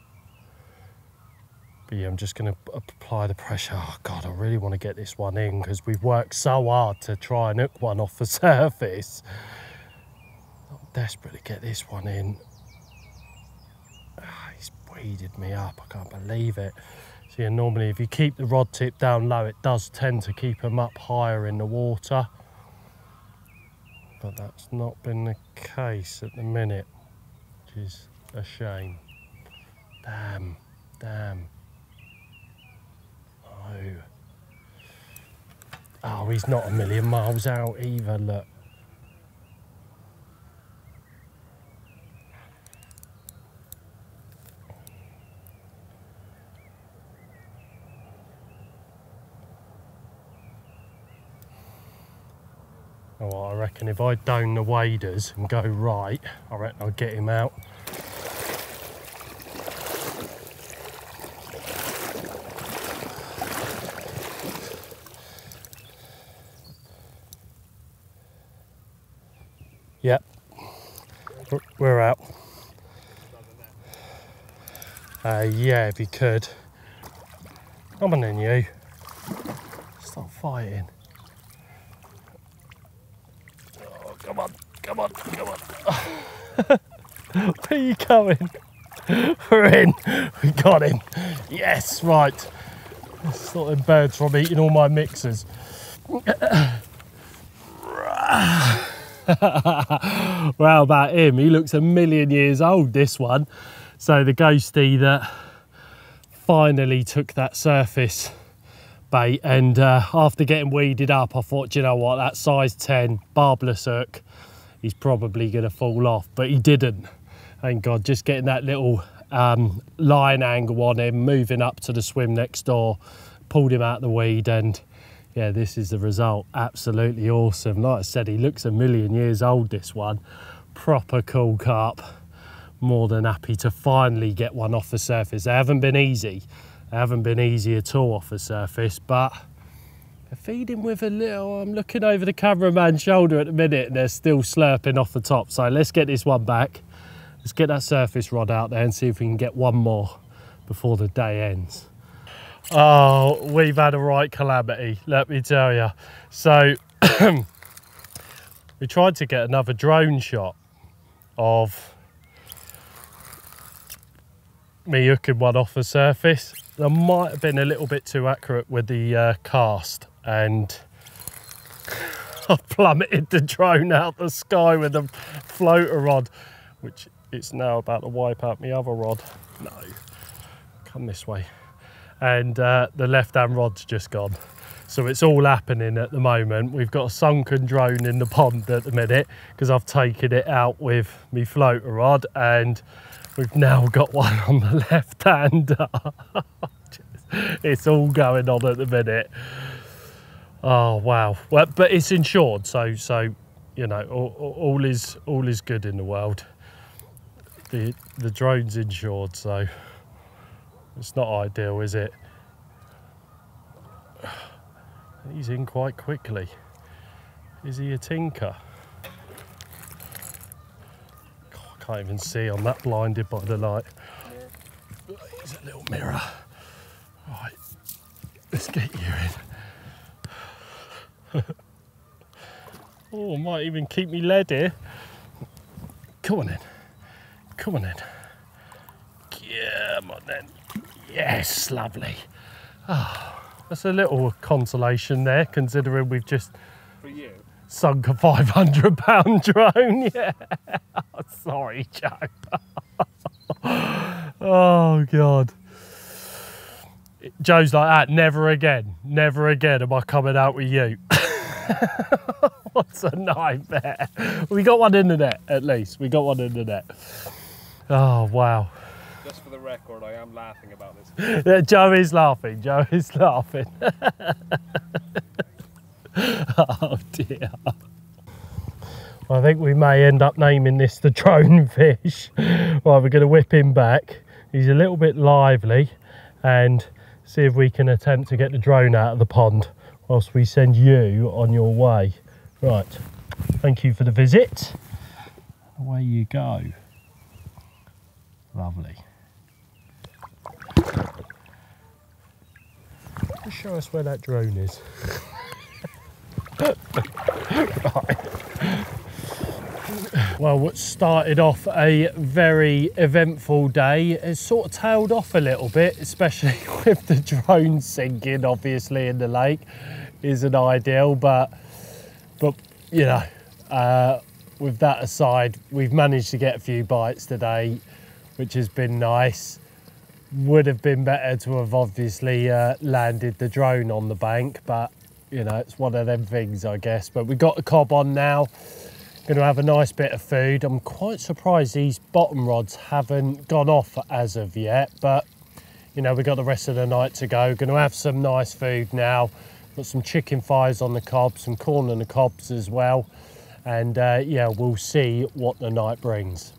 But yeah, I'm just going to apply the pressure. Oh God, I really want to get this one in because we've worked so hard to try and hook one off the surface. I'm desperate to get this one in. Ah, he's weeded me up, I can't believe it. So yeah, normally if you keep the rod tip down low, it does tend to keep them up higher in the water. But that's not been the case at the minute, which is a shame. Damn, damn. Oh, he's not a million miles out either, look. Oh, I reckon if I down the waders and go right, I reckon I'll get him out. Yep, we're out. Uh, yeah, if you could. Come on in, you. Stop fighting. Oh, come on, come on, come on. Where are you going? We're in. We got him. Yes, right. I'm sorting birds from eating all my mixers. Well, about him, he looks a million years old, this one. So the ghostie that finally took that surface bait, and uh, after getting weeded up, I thought, you know what, that size ten barbless hook, he's probably gonna fall off, but he didn't, thank God. Just getting that little um, line angle on him, moving up to the swim next door, pulled him out the weed, and yeah, this is the result. Absolutely awesome. Like I said, he looks a million years old, this one. Proper cool carp. More than happy to finally get one off the surface. They haven't been easy. They haven't been easy at all off the surface, but they're feeding with a little... I'm looking over the cameraman's shoulder at the minute and they're still slurping off the top. So let's get this one back. Let's get that surface rod out there and see if we can get one more before the day ends. Oh, we've had a right calamity, let me tell you. So we tried to get another drone shot of me hooking one off the surface. I might have been a little bit too accurate with the uh, cast, and I plummeted the drone out the sky with a floater rod, which it's now about to wipe out my other rod. No, come this way. And uh, the left-hand rod's just gone. So it's all happening at the moment. We've got a sunken drone in the pond at the minute because I've taken it out with me floater rod, and we've now got one on the left-hander. It's all going on at the minute. Oh, wow. Well, but it's insured, so, so you know, all, all, is, all is good in the world. The, the drone's insured, so... It's not ideal, is it? He's in quite quickly. Is he a tinker? God, I can't even see. I'm that blinded by the light. Yeah. He's a little mirror. Right, let's get you in. Oh, might even keep me led here. Come on in. Come on in. Yeah, come on then. Yes, lovely. Oh, That's a little consolation there, considering we've just For you. sunk a five hundred pound drone. Yeah, sorry, Joe. Oh, God. Joe's like that, never again, never again am I coming out with you. What's a nightmare. We got one in the net, at least. We got one in the net. Oh, wow. Just for the record, I am laughing about this. Yeah, Joe is laughing, Joe is laughing. Oh, dear. I think we may end up naming this the drone fish. Right, we're going to whip him back. He's a little bit lively, and see if we can attempt to get the drone out of the pond whilst we send you on your way. Right, thank you for the visit. Away you go. Lovely. Just show us where that drone is. Right. Well, what started off a very eventful day has sort of tailed off a little bit, especially with the drone sinking, obviously, in the lake. Isn't ideal, but, but you know, uh, with that aside, we've managed to get a few bites today, which has been nice. Would have been better to have obviously uh, landed the drone on the bank, but, you know, it's one of them things, I guess. But we've got a cob on now. Gonna have a nice bit of food. I'm quite surprised these bottom rods haven't gone off as of yet, but you know, we've got the rest of the night to go. Gonna have some nice food now. Got some chicken thighs on the cob, some corn on the cobs as well, and uh, yeah, we'll see what the night brings.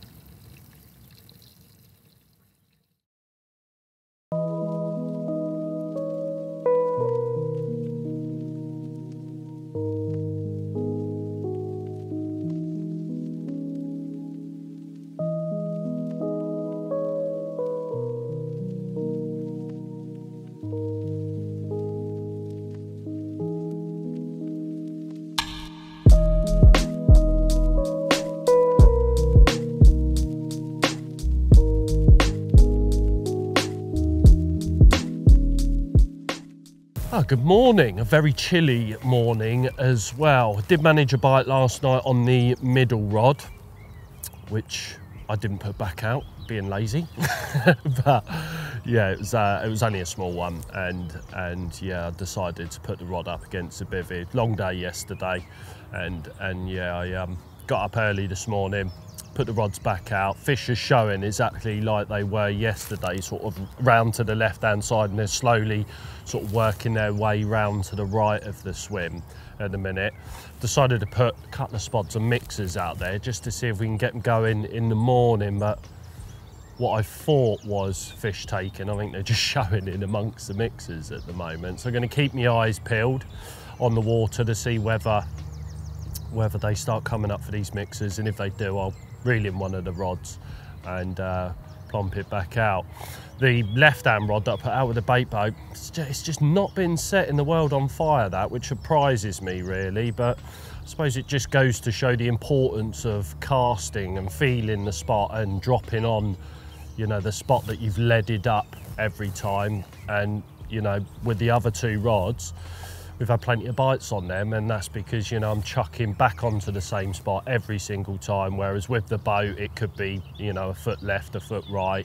Good morning, a very chilly morning as well. I did manage a bite last night on the middle rod, which I didn't put back out, being lazy. But yeah, it was, uh, it was only a small one, and and yeah, I decided to put the rod up against the bivvy. Long day yesterday, and and yeah, I um, got up early this morning, put the rods back out. Fish are showing exactly like they were yesterday, sort of round to the left-hand side, and they're slowly sort of working their way round to the right of the swim at the minute. Decided to put a couple of spots of mixers out there just to see if we can get them going in the morning, but what I thought was fish taken, I think they're just showing in amongst the mixers at the moment. So I'm gonna keep my eyes peeled on the water to see whether, whether they start coming up for these mixers, and if they do, I'll reel in one of the rods and uh, plump it back out. The left-hand rod that I put out with the bait boat, it's just, it's just not been setting the world on fire, that, which surprises me really, but I suppose it just goes to show the importance of casting and feeling the spot and dropping on, you know, the spot that you've leaded up every time. And, you know, with the other two rods, we've had plenty of bites on them, and that's because, you know, I'm chucking back onto the same spot every single time, whereas with the boat, it could be, you know, a foot left, a foot right.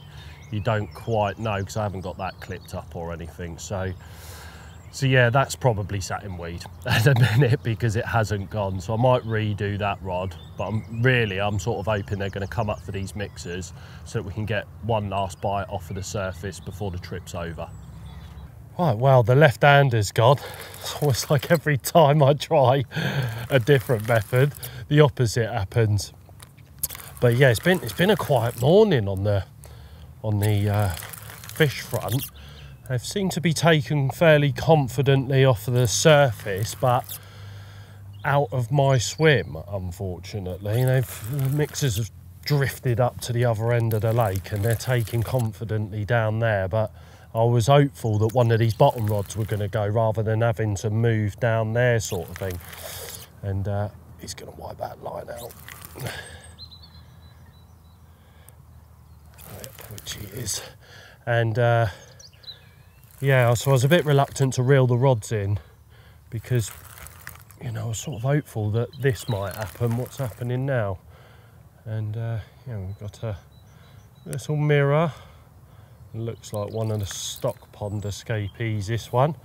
You don't quite know, because I haven't got that clipped up or anything. So, so yeah, that's probably sat in weed at the minute because it hasn't gone. So I might redo that rod, but I'm really, I'm sort of hoping they're going to come up for these mixers so that we can get one last bite off of the surface before the trip's over. Right, well, the left hand is gone. It's almost like every time I try a different method, the opposite happens. But yeah, it's been it's been a quiet morning on the on the uh, fish front. They've seemed to be taken fairly confidently off of the surface, but out of my swim, unfortunately. They've the mixers have drifted up to the other end of the lake, and they're taking confidently down there, but I was hopeful that one of these bottom rods were going to go rather than having to move down there sort of thing. And uh, he's going to wipe that line out. Yep, which he is. And uh, yeah, so I was a bit reluctant to reel the rods in because, you know, I was sort of hopeful that this might happen, what's happening now. And, uh, you know, we've got a little mirror. It looks like one of the stock pond escapees, this one.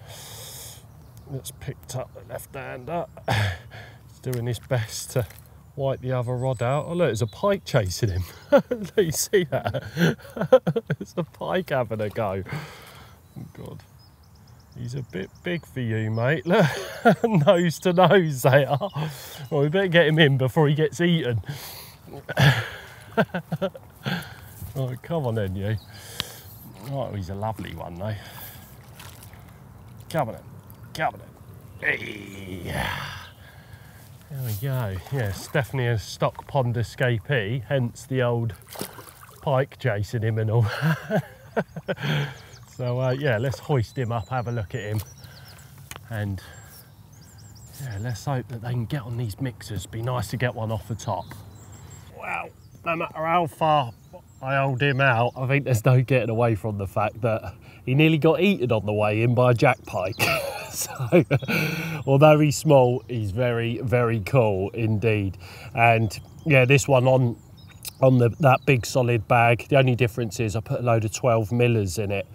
That's picked up the left-hander. It's doing his best to wipe the other rod out. Oh, look, there's a pike chasing him. Look, you see that? There's a pike having a go. Oh, God. He's a bit big for you, mate. Look, nose to nose they are. Well, we better get him in before he gets eaten. Oh, come on then, you. Oh, he's a lovely one, though. Come on then. Come on then. Hey. There we go. Yeah, Stephanie has stock pond escapee, hence the old pike chasing him and all. So uh, yeah, let's hoist him up, have a look at him, and yeah, let's hope that they can get on these mixers. Be nice to get one off the top. Wow, no matter how far I hold him out, I think there's no getting away from the fact that he nearly got eaten on the way in by a jack pike. So although he's small, he's very, very cool indeed. And yeah, this one on on the, that big solid bag. The only difference is I put a load of twelve millers in it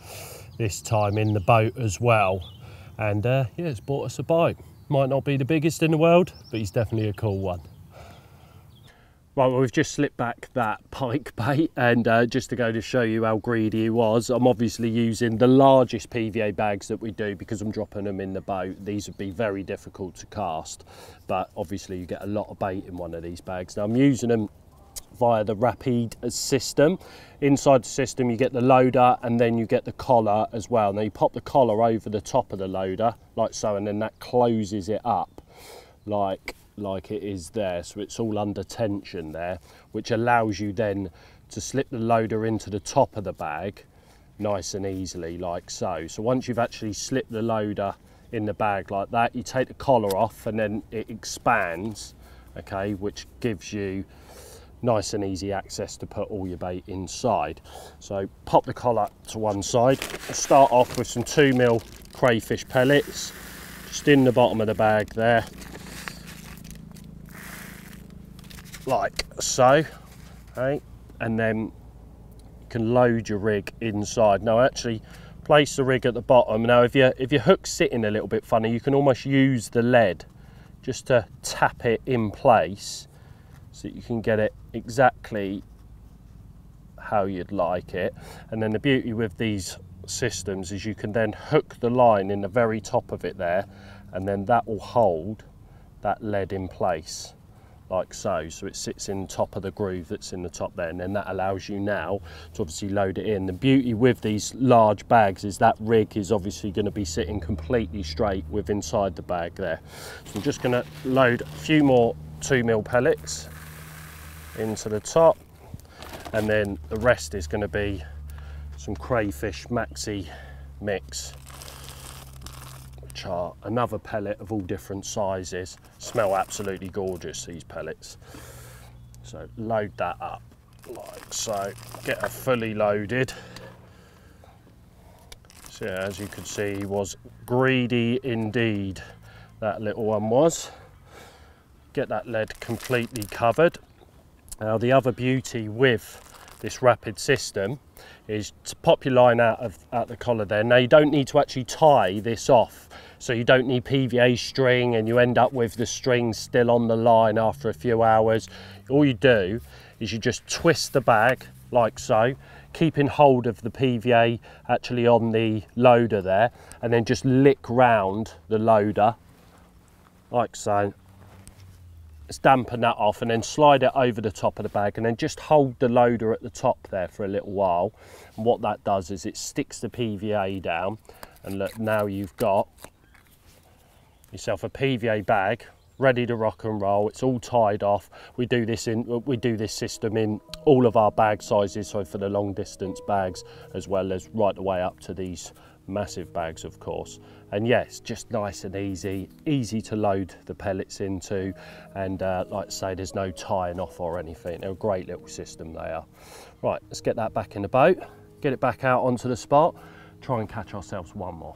this time in the boat as well. And uh, yeah, it's bought us a bite. Might not be the biggest in the world, but he's definitely a cool one. Right, well, we've just slipped back that pike bait, and uh, just to go to show you how greedy he was, I'm obviously using the largest P V A bags that we do because I'm dropping them in the boat. These would be very difficult to cast, but obviously you get a lot of bait in one of these bags. Now I'm using them via the Rapide system. Inside the system you get the loader and then you get the collar as well. Now you pop the collar over the top of the loader like so, and then that closes it up like like it is there, so it's all under tension there, which allows you then to slip the loader into the top of the bag nice and easily like so. So once you've actually slipped the loader in the bag like that, you take the collar off and then it expands, okay, which gives you nice and easy access to put all your bait inside. So pop the collar to one side. We'll start off with some two mil crayfish pellets, just in the bottom of the bag there, like so, okay? And then you can load your rig inside. Now actually place the rig at the bottom. Now if your if your hook's sitting a little bit funny, you can almost use the lead just to tap it in place, so that you can get it exactly how you'd like it. And then the beauty with these systems is you can then hook the line in the very top of it there, and then that will hold that lead in place like so. So it sits in top of the groove that's in the top there, and then that allows you now to obviously load it in. The beauty with these large bags is that rig is obviously going to be sitting completely straight with inside the bag there. So I'm just going to load a few more two mil pellets into the top, and then the rest is going to be some Crayfish Maxi Mix, which are another pellet of all different sizes. Smell absolutely gorgeous, these pellets. So load that up like so, get her fully loaded. So yeah, as you can see, he was greedy indeed, that little one was. Get that lead completely covered. Now the other beauty with this Rapide system is to pop your line out of out the collar there. Now you don't need to actually tie this off, so you don't need P V A string and you end up with the string still on the line after a few hours. All you do is you just twist the bag like so, keeping hold of the P V A actually on the loader there, and then just lick round the loader like so. Let's dampen that off and then slide it over the top of the bag, and then just hold the loader at the top there for a little while. And what that does is it sticks the P V A down, and look, now you've got yourself a P V A bag ready to rock and roll. It's all tied off. We do this in we do this system in all of our bag sizes, so for the long distance bags as well as right the way up to these massive bags of course. And yes, yeah, just nice and easy easy to load the pellets into, and uh, like I say, there's no tying off or anything. They're a great little system they are. Right, let's get that back in the boat, get it back out onto the spot, try and catch ourselves one more.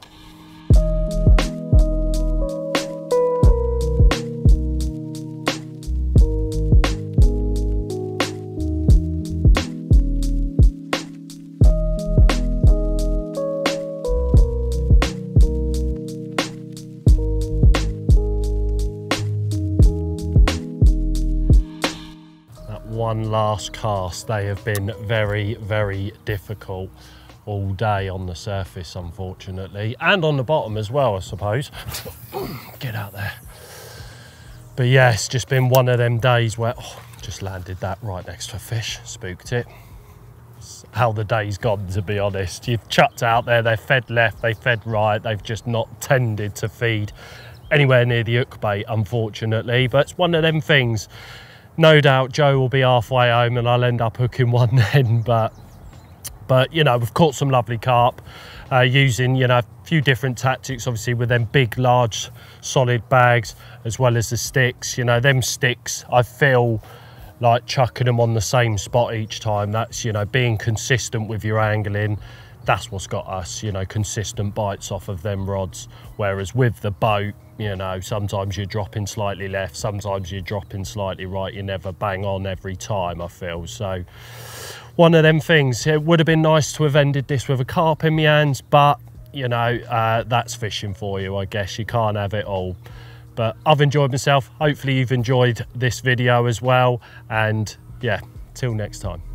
One last cast. They have been very, very difficult all day on the surface, unfortunately, and on the bottom as well, I suppose. Get out there. But yeah, it's just been one of them days where, oh, just landed that right next to a fish, spooked it. It's how the day's gone, to be honest. You've chucked out there, they fed left, they fed right, they've just not tended to feed anywhere near the hook bait, unfortunately, but it's one of them things. No doubt Joe will be halfway home and I'll end up hooking one then, but but you know, we've caught some lovely carp uh, using, you know, a few different tactics, obviously, with them big large solid bags as well as the sticks. You know, them sticks, I feel like chucking them on the same spot each time. That's, you know, being consistent with your angling. That's what's got us, you know, consistent bites off of them rods. Whereas with the boat, you know, sometimes you're dropping slightly left, sometimes you're dropping slightly right. You never bang on every time, I feel. So one of them things. It would have been nice to have ended this with a carp in my hands, but, you know, uh, that's fishing for you, I guess. You can't have it all. But I've enjoyed myself. Hopefully you've enjoyed this video as well. And yeah, till next time.